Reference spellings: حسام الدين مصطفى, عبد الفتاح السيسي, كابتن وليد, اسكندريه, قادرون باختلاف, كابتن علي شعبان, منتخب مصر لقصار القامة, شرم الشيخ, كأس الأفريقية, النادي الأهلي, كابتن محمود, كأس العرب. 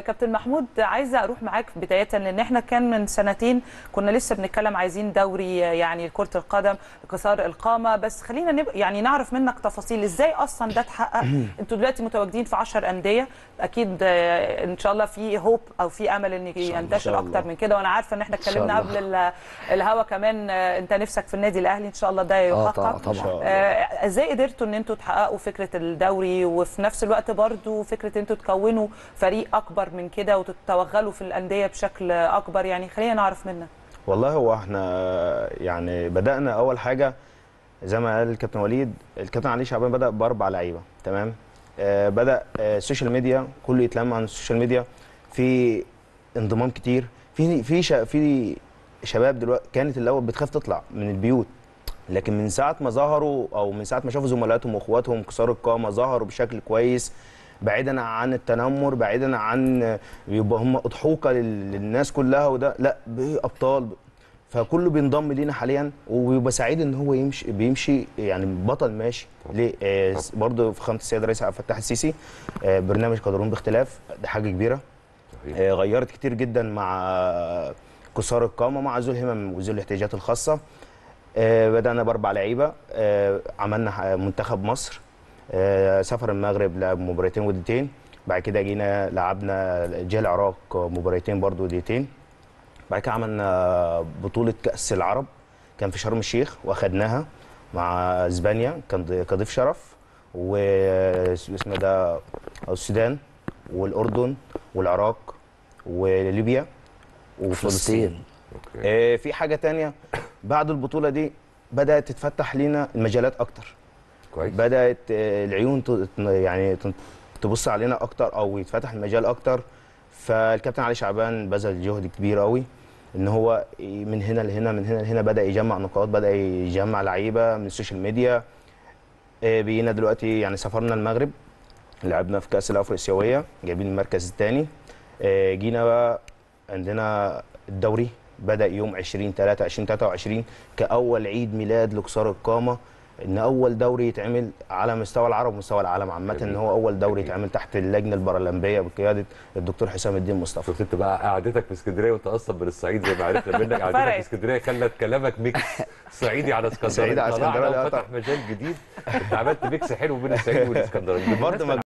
كابتن محمود، عايزه اروح معاك بدايه، لان احنا كان من سنتين كنا لسه بنتكلم عايزين دوري يعني كره القدم قصار القامه، بس خلينا يعني نعرف منك تفاصيل ازاي اصلا ده اتحقق. انتوا دلوقتي متواجدين في 10 انديه، اكيد ان شاء الله في هوب او في امل ان ينتشر اكتر من كده، وانا عارفه ان احنا اتكلمنا قبل الهوا كمان انت نفسك في النادي الاهلي ان شاء الله ده يحقق. طبعا ازاي قدرتوا ان انتوا تحققوا فكره الدوري، وفي نفس الوقت برضو فكره انتوا تكونوا فريق اكبر من كده وتتوغلوا في الأندية بشكل أكبر؟ يعني خلينا نعرف منك. والله هو احنا يعني بدأنا أول حاجة زي ما قال الكابتن وليد، الكابتن علي شعبان بدأ ب4 لعيبة، تمام. بدأ السوشيال ميديا كله يتلم عن السوشيال ميديا، في انضمام كتير في شباب دلوقتي كانت الأول بتخاف تطلع من البيوت، لكن من ساعة ما ظهروا أو من ساعة ما شافوا زملائهم وإخواتهم كسروا القامة ظهروا بشكل كويس، بعيدا عن التنمر، بعيدا عن يبقى هم اضحوكه للناس كلها، وده لا ابطال، فكله بينضم لينا حاليا وبيبقى سعيد ان هو بيمشي يعني بطل ماشي. ليه؟ برضه في خامه السيد الرئيس عبد الفتاح السيسي برنامج قادرون باختلاف، ده حاجه كبيره غيرت كتير جدا مع كسار القامه، مع ذو الهمم وذو الاحتياجات الخاصه. بدانا ب4 لعيبه، عملنا منتخب مصر سافر المغرب لعب مباراتين وديتين، بعد كده جينا لعبنا جه العراق مباراتين برضو وديتين، بعد كده عملنا بطولة كأس العرب كان في شرم الشيخ واخدناها مع اسبانيا كان كضيف شرف، واسمه ده السودان والاردن والعراق وليبيا وفلسطين. في حاجة تانية بعد البطولة دي بدأت تتفتح لينا المجالات أكتر، بدأت العيون يعني تبص علينا أكتر أو يتفتح المجال أكتر، فالكابتن علي شعبان بذل جهد كبير قوي إن هو من هنا لهنا من هنا لهنا بدأ يجمع نقاط، بدأ يجمع لعيبة من السوشيال ميديا. بقينا دلوقتي يعني سافرنا المغرب لعبنا في كأس الأفريقية جايبين المركز الثاني. جينا بقى عندنا الدوري بدأ يوم 20/3/2023 كأول عيد ميلاد لكسار القامة، ان اول دوري يتعمل على مستوى العرب ومستوى العالم عامه، ان هو اول دوري يتعمل تحت اللجنه البرلمبيه بقياده الدكتور حسام الدين مصطفى. شفت بقى قعدتك في اسكندريه وانت اصلا من الصعيد زي ما عرفنا منك، قعدتك في اسكندريه خلت كلامك ميكس صعيدي على اسكندريه، طلعنا وفتح مجال جديد، انت عملت ميكس حلو بين الصعيد والاسكندريه.